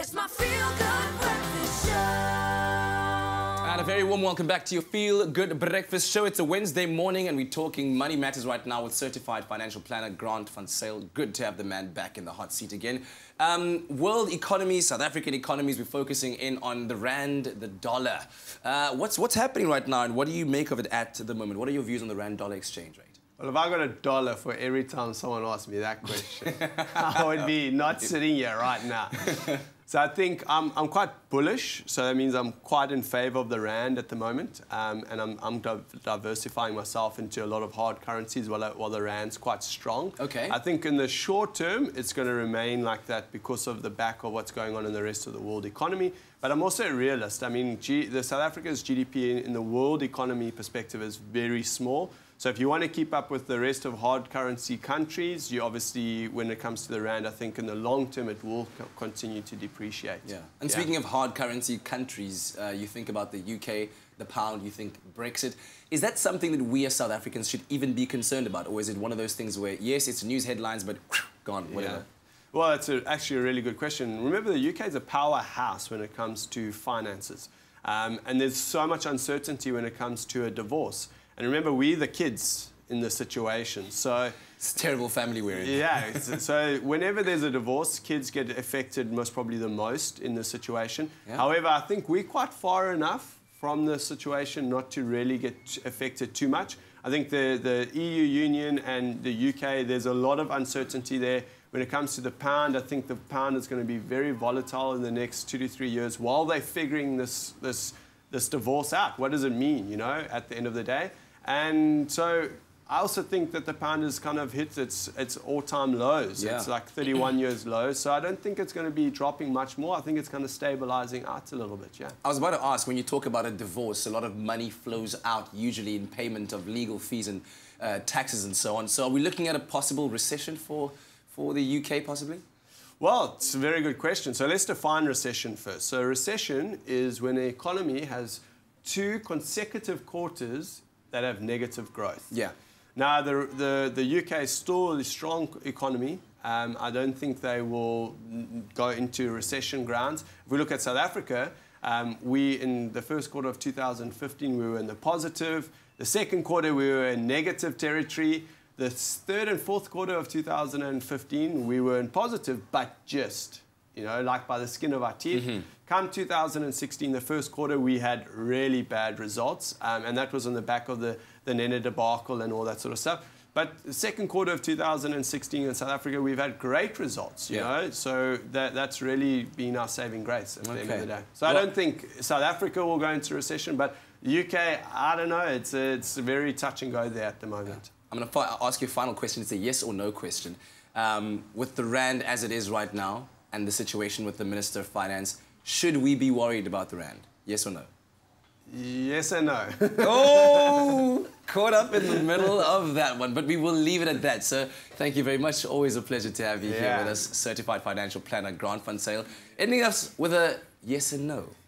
It's my feel-good breakfast show. And a very warm welcome back to your feel-good breakfast show. It's a Wednesday morning and we're talking money matters right now with certified financial planner Grant van Zyl. Good to have the man back in the hot seat again. World economies, South African economies, we're focusing in on the rand, the dollar. What's happening right now and what do you make of it at the moment? What are your views on the rand-dollar exchange rate? Well, if I got $1 for every time someone asked me that question, I would be not sitting here right now. So I think I'm quite bullish, so that means I'm quite in favour of the rand at the moment, and I'm diversifying myself into a lot of hard currencies while the rand's quite strong. Okay. I think in the short term, it's going to remain like that because of the back of what's going on in the rest of the world economy. But I'm also a realist. I mean, the South Africa's GDP in the world economy perspective is very small. So if you want to keep up with the rest of hard currency countries, you obviously, when it comes to the rand, I think in the long term it will continue to depreciate. Yeah. And speaking of hard currency countries, you think about the UK, the pound, you think Brexit. Is that something that we as South Africans should even be concerned about? Or is it one of those things where, yes, it's news headlines, but whew, gone, whatever? Yeah. Well, it's actually a really good question. Remember, the UK is a powerhouse when it comes to finances. And there's so much uncertainty when it comes to a divorce. And remember, we're the kids in this situation, so... It's a terrible family we're in. Yeah, so whenever there's a divorce, kids get affected most probably the most in this situation. Yeah. However, I think we're quite far enough from the situation not to really get affected too much. I think the EU Union and the UK, there's a lot of uncertainty there. When it comes to the pound, I think the pound is going to be very volatile in the next 2 to 3 years while they're figuring this divorce out. What does it mean, you know, at the end of the day? And so I also think that the pound has kind of hit its all-time lows. Yeah. It's like 31 years low. So I don't think it's going to be dropping much more. I think it's kind of stabilising out a little bit, yeah. I was about to ask, when you talk about a divorce, a lot of money flows out usually in payment of legal fees and taxes and so on. So are we looking at a possible recession for the UK possibly? Well, it's a very good question. So let's define recession first. So recession is when an economy has 2 consecutive quarters that have negative growth. Yeah. Now, the UK is still a strong economy. I don't think they will go into recession grounds. If we look at South Africa, we, in the first quarter of 2015, we were in the positive. The second quarter, we were in negative territory. The third and fourth quarter of 2015, we were in positive, but just, you know, like by the skin of our teeth. Mm-hmm. Come 2016, the first quarter, we had really bad results, and that was on the back of the Nene debacle and all that sort of stuff. But the second quarter of 2016 in South Africa, we've had great results, you know, so that's really been our saving grace at the end of the day. So I don't think South Africa will go into recession, but the UK, I don't know, it's a very touch and go there at the moment. Yeah. I'm going to ask you a final question. It's a yes or no question. With the rand as it is right now and the situation with the Minister of Finance, should we be worried about the rand? Yes or no? Yes and no. Oh, caught up in the middle of that one. But we will leave it at that. So thank you very much. Always a pleasure to have you here with us. Certified financial planner Grant van Zyl. Ending us with a yes and no.